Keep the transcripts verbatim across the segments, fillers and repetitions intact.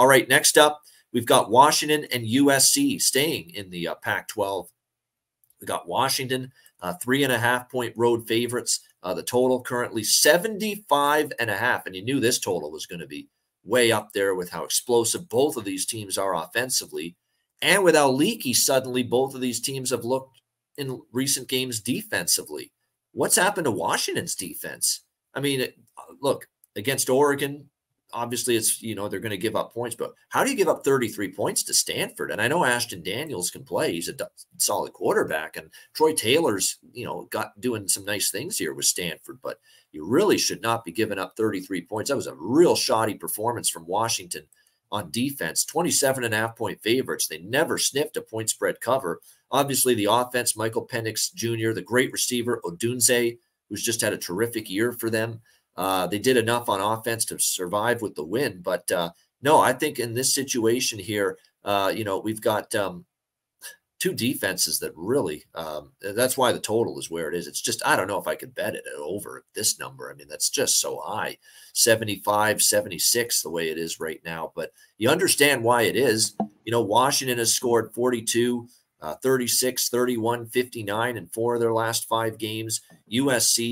All right, next up, we've got Washington and U S C staying in the uh, Pac twelve. We got Washington, uh, three and a half point road favorites. Uh, the total currently seventy-five and a half. And you knew this total was going to be way up there with how explosive both of these teams are offensively. And without Leakey, suddenly both of these teams have looked in recent games defensively. What's happened to Washington's defense? I mean, look, against Oregon, obviously it's, you know, they're going to give up points, but how do you give up thirty-three points to Stanford? And I know Ashton Daniels can play. He's a solid quarterback, and Troy Taylor's, you know, got doing some nice things here with Stanford, but you really should not be giving up thirty-three points. That was a real shoddy performance from Washington on defense. twenty-seven and a half point favorites. They never sniffed a point spread cover. Obviously the offense, Michael Penix Junior, the great receiver, Odunze, who's just had a terrific year for them. Uh, they did enough on offense to survive with the win. But, uh, no, I think in this situation here, uh, you know, we've got um, two defenses that really um, – that's why the total is where it is. It's just – I don't know if I could bet it over at this number. I mean, that's just so high, seventy-five, seventy-six the way it is right now. But you understand why it is. You know, Washington has scored forty-two – Uh, thirty-six, thirty-one, fifty-nine, and four of their last five games. U S C,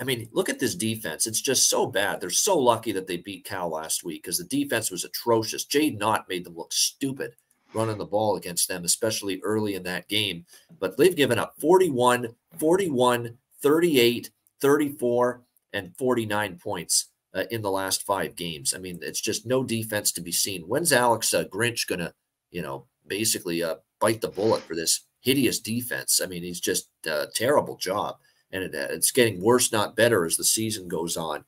I mean, look at this defense. It's just so bad. They're so lucky that they beat Cal last week because the defense was atrocious. Jade Knott made them look stupid running the ball against them, especially early in that game. But they've given up forty-one, forty-one, thirty-eight, thirty-four, and forty-nine points uh, in the last five games. I mean, it's just no defense to be seen. When's Alex uh, Grinch going to, you know, basically uh, bite the bullet for this hideous defense? I mean, he's just a terrible job, and it, it's getting worse, not better, as the season goes on.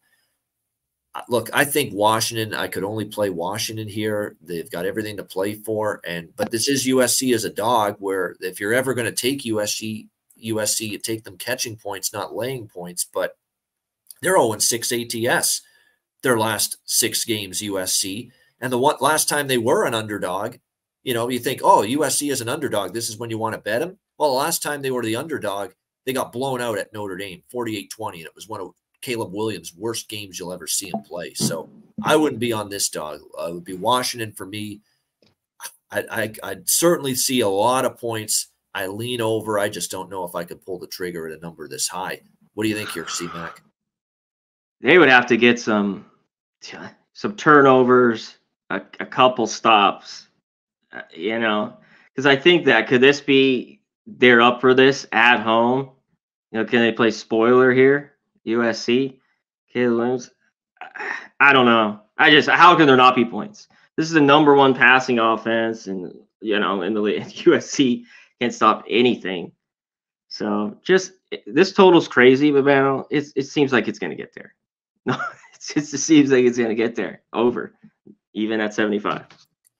Look, I think Washington, I could only play Washington here. They've got everything to play for, and but this is U S C as a dog, where if you're ever going to take U S C, U S C, you take them catching points, not laying points, but they're oh and six A T S, their last six games, U S C, and the one, last time they were an underdog, you know, you think, oh, U S C is an underdog. This is when you want to bet them. Well, the last time they were the underdog, they got blown out at Notre Dame, forty-eight twenty, and it was one of Caleb Williams' worst games you'll ever see him play. So I wouldn't be on this dog. Uh, it would be Washington for me. I, I, I'd certainly see a lot of points. I lean over. I just don't know if I could pull the trigger at a number this high. What do you think here, C-Mac? They would have to get some, some turnovers, a, a couple stops. You know, because I think that could this be they're up for this at home? You know, can they play spoiler here? U S C, Caleb Williams. I don't know. I just how can there not be points? This is the number one passing offense, and you know, in the league, U S C can't stop anything. So just this total's crazy, but man, it it seems like it's gonna get there. No, it just seems like it's gonna get there over, even at seventy-five.